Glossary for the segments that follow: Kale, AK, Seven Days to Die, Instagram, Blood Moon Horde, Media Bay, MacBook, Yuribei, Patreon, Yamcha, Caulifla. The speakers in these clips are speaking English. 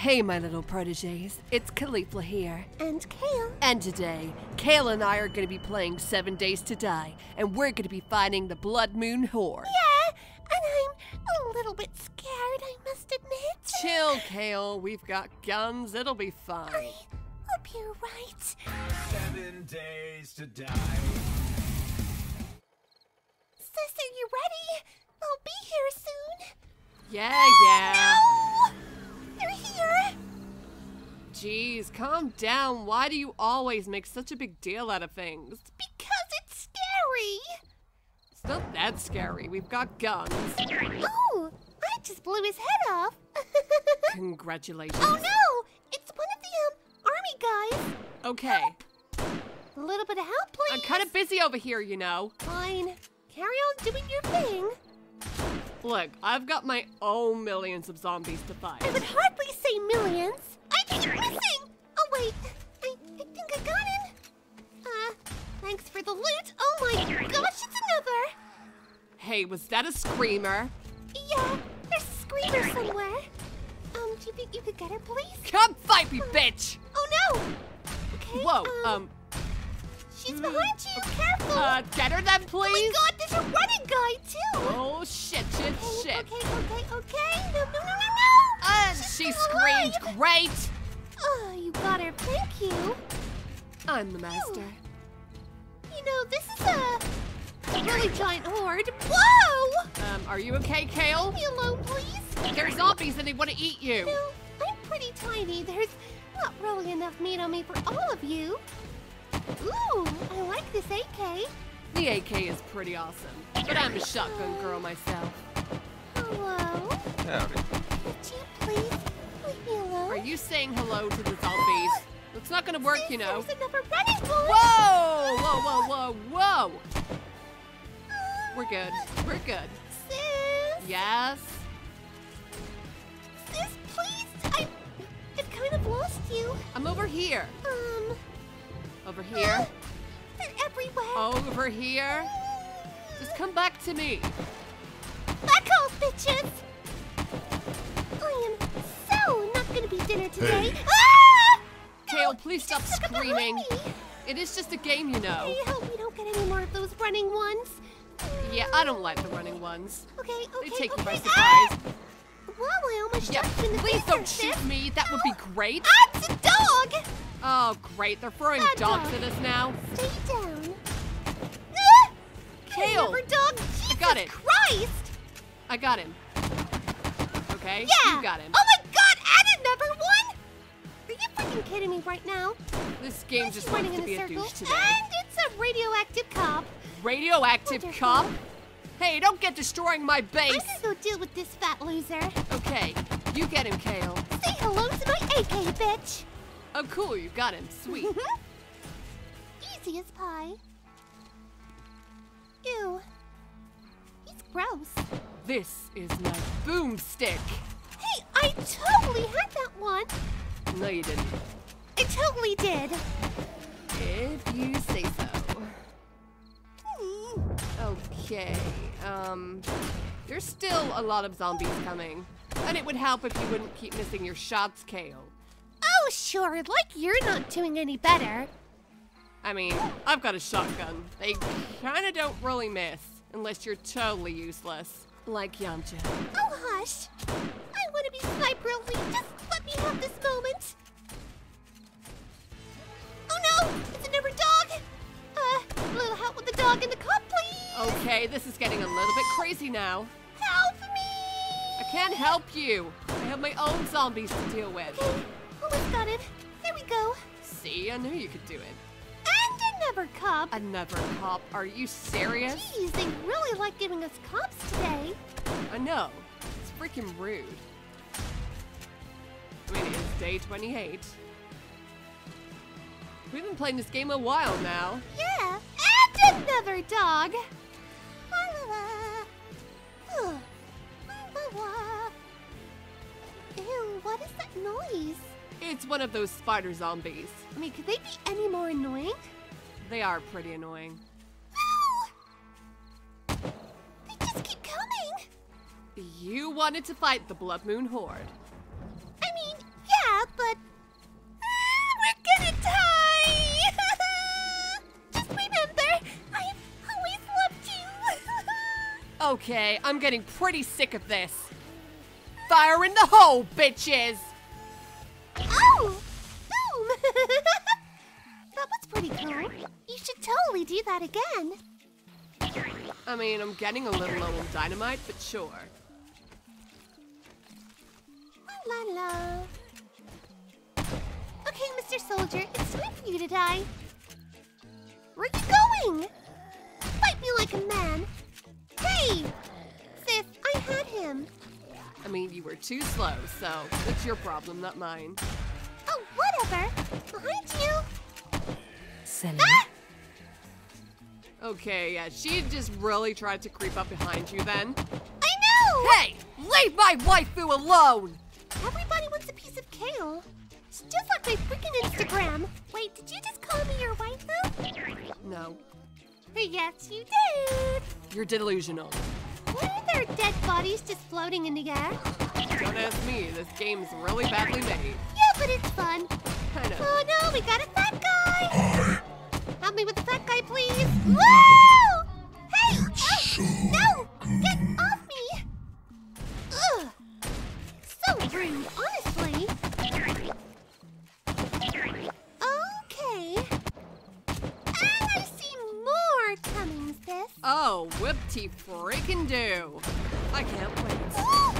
Hey, my little proteges, it's Caulifla here. And Kale. And today, Kale and I are going to be playing 7 Days to Die, and we're going to be fighting the Blood Moon Horde. Yeah, and I'm a little bit scared, I must admit. Chill, Kale. We've got guns. It'll be fine. I hope you're right. 7 days to die. Sis, are you ready? I'll be here soon. Yeah. No! They're here! Jeez, calm down. Why do you always make such a big deal out of things? Because it's scary! It's not that scary. We've got guns. Oh! I just blew his head off. Congratulations. Oh no! It's one of the army guys. Okay. Help. A little bit of help, please. I'm kind of busy over here, you know. Fine. Carry on doing your thing. Look, I've got my own millions of zombies to fight. I would hardly say millions. I keep missing! Oh, wait. I think I got him. Thanks for the loot. Oh my gosh, it's another. Hey, was that a screamer? Yeah, there's a screamer somewhere. Do you think you could get her, please? Come fight me, bitch! Oh, no! Okay, whoa, she's behind you, careful! Get her then, please! Oh my god, there's a running guy, too! Oh, shit. Okay, no! She screamed, great! Oh, you got her, thank you! I'm the master. You know, this is a really giant horde. Whoa! Are you okay, Kale? Leave me alone, please! There's zombies and they want to eat you! No, I'm pretty tiny. There's not really enough meat on me for all of you. Ooh, I like this AK. The AK is pretty awesome, but I'm a shotgun girl myself. Hello? Howdy. Would you please leave me alone? Are you saying hello to the zombies? It's not gonna work, you know. There's another running bullet. Whoa! We're good. Sis? Yes? Sis, please, I've kind of lost you. I'm over here. Over here. They're everywhere. Over here. Just come back to me. Back off, bitches. I am so not going to be dinner today. Hey. Ah! Kale, please stop screaming. It is just a game, you know. I hope we don't get any more of those running ones. Yeah, I don't like the running ones. Okay. They take you by surprise. Ah! Well, I almost shot you in the face. Please don't shoot me. That would be great. That's a dog. Oh, great. They're throwing dogs at us now. Stay down. Kale. Dog. Jesus Christ. I got him. Okay, yeah. You got him. Oh my god, add another one? Are you freaking kidding me right now? This game just wants to be a douche today. And it's a radioactive cop. Radioactive Wonderful. Cop? Hey, don't get destroying my base. I'm gonna go deal with this fat loser. Okay, you get him, Kale. Say hello to my AK, bitch. Oh, cool, you got him. Sweet. Easy as pie. Ew. He's gross. This is my boomstick. Hey, I totally had that one. No, you didn't. I totally did. If you say so. Okay, there's still a lot of zombies coming. And it would help if you wouldn't keep missing your shots, Kale. Oh, sure, like you're not doing any better. I mean, I've got a shotgun. They kinda don't really miss, unless you're totally useless, like Yamcha. Oh, hush. I wanna be sniper elite. Just let me have this moment. Oh no, it's another dog. A little help with the dog and the cop, please. Okay, this is getting a little bit crazy now. Help me. I can't help you. I have my own zombies to deal with. Okay. Almost got it. There we go. See, I knew you could do it. And another cop. Another cop? Are you serious? Jeez, they really like giving us cops today. I know. It's freaking rude. I mean, it is day 28. We've been playing this game a while now. Yeah, and another dog. Ew, what is that noise? It's one of those spider zombies. I mean, could they be any more annoying? They are pretty annoying. No! They just keep coming! You wanted to fight the Blood Moon Horde. I mean, yeah! Okay, I'm getting pretty sick of this. Fire in the hole, bitches! Oh! Boom! That was pretty cool. You should totally do that again. I mean, I'm getting a little low on dynamite, but sure. La la la. Okay, Mr. Soldier, it's time for you to die. Where are you going? Fight me like a man. Hey! Sif, I had him. I mean, you were too slow, so it's your problem, not mine. Oh, whatever. Behind you. Sally. Ah! Okay, yeah, she just really tried to creep up behind you then. I know! Hey! Leave my waifu alone! Everybody wants a piece of Kale. She's just like my freaking Instagram. Wait, did you just call me your waifu? No. Yes, you did. You're delusional. Were there dead bodies just floating in the air? Don't ask me. This game's really badly made. Yeah, but it's fun. I know. Oh no, we got a fat guy. Hi. Help me with the fat guy, please. Whoa! Hey! It's so no! Good. Get off me! Ugh! So rude, honestly. Oh, whoopty freaking do. I can't wait. Oh,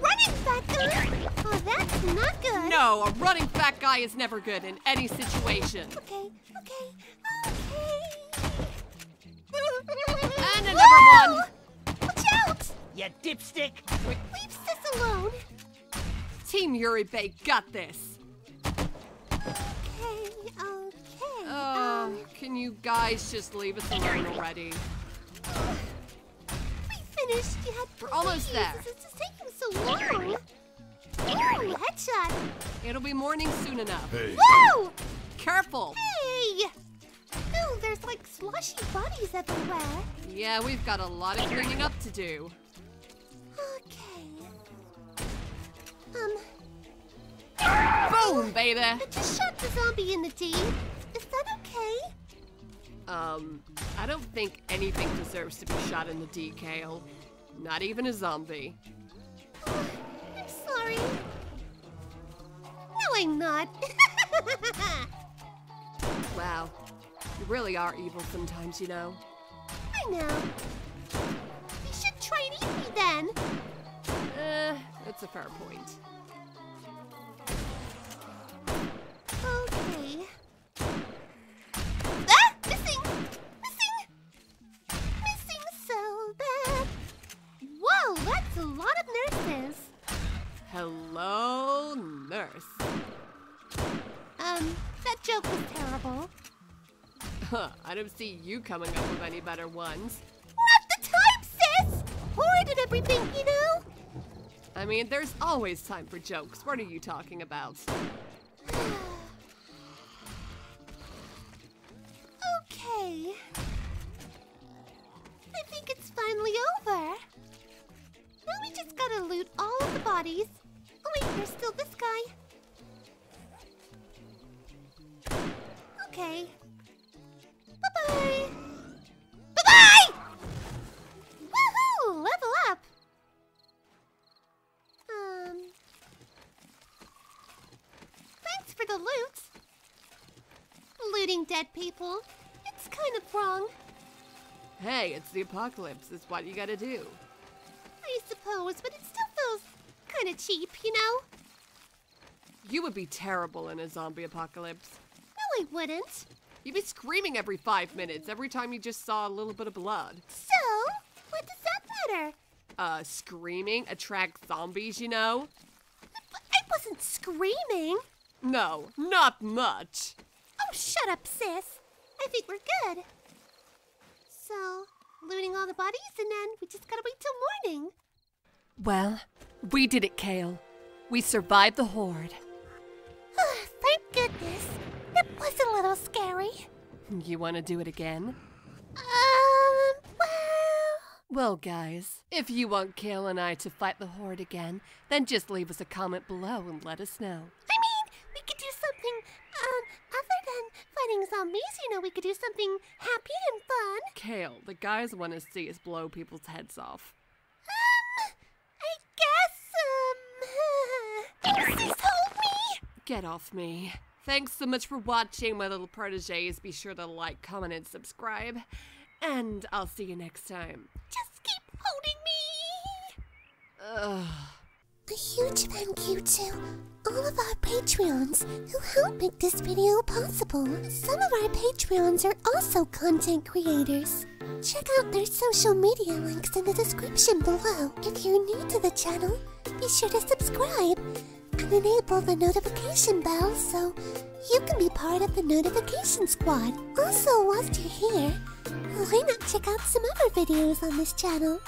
running fat guy? Oh, that's not good. No, a running fat guy is never good in any situation. Okay, okay, okay. And another whoa! One. Watch out! You dipstick. Wait. Leave Sis alone. Team Yuribei got this. Okay, okay. Can you guys just leave us alone already? We finished. You had we're almost there. It's taking so long. Ooh, headshot. It'll be morning soon enough. Hey. Whoa! Careful. Hey! Oh, there's like sloshy bodies everywhere. Yeah, we've got a lot of cleaning up to do. Okay. Boom, baby. I just shot the zombie in the team. Is that okay? I don't think anything deserves to be shot in the D, Kale. Not even a zombie. Oh, I'm sorry. No, I'm not. Wow. You really are evil sometimes, you know. I know. You should try and eat me then. That's a fair point. Okay. That's a lot of nurses. Hello, nurse. That joke was terrible. Huh, I don't see you coming up with any better ones. Not the time, Sis! Horde and everything, you know? I mean, there's always time for jokes. What are you talking about? Okay. I think it's finally over. Now we just gotta loot all of the bodies. Oh wait, there's still this guy. Okay. Bye-bye! Bye-bye! Woohoo! Level up! Thanks for the loot. Looting dead people. It's kind of wrong. Hey, it's the apocalypse. It's what you gotta do. I suppose, but it still feels kind of cheap, you know? You would be terrible in a zombie apocalypse. No, I wouldn't. You'd be screaming every 5 minutes, every time you just saw a little bit of blood. So, what does that matter? Screaming attracts zombies, you know? I wasn't screaming. No, not much. Oh, shut up, Sis. I think we're good. So... looting all the bodies, and then we just gotta wait till morning. Well, we did it, Kale. We survived the horde. Oh, thank goodness. That was a little scary. You wanna do it again? Well, guys, if you want Kale and I to fight the horde again, then just leave us a comment below and let us know. I mean, we could do something, other than fighting zombies, you know, we could do something happy and fun. Kale, the guys want to see us blow people's heads off. Get off me. Thanks so much for watching, my little proteges. Be sure to like, comment, and subscribe. And I'll see you next time. Just keep holding me! Ugh. A huge thank you to all of our Patreons who helped make this video possible. Some of our Patreons are also content creators. Check out their social media links in the description below. If you're new to the channel, be sure to subscribe and enable the notification bell so you can be part of the notification squad. Also, whilst you're here, why not check out some other videos on this channel?